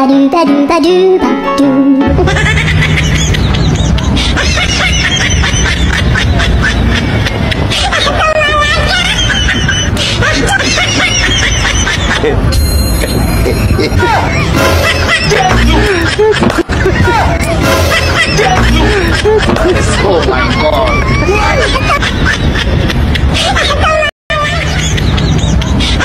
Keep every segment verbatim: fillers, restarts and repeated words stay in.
Badoo, badoo, badoo, badoo. Oh my God. Oh my God. Oh my God. Oh my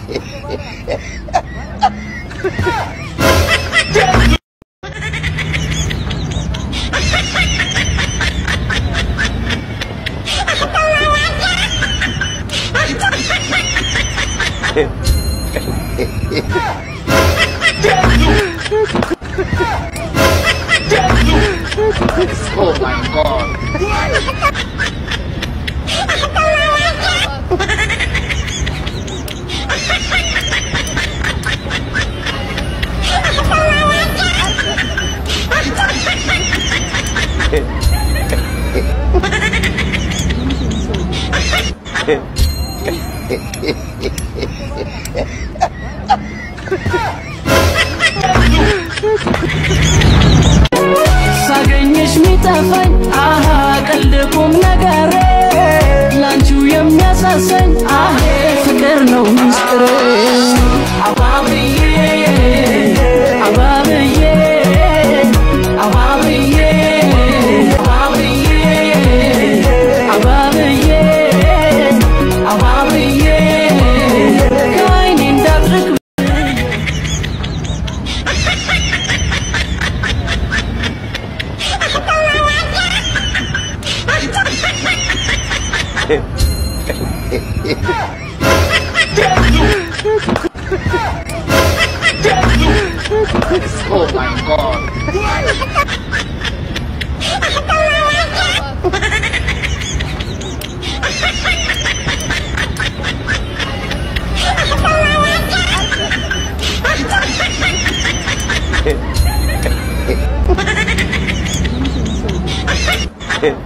God.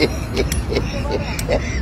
Oh my God.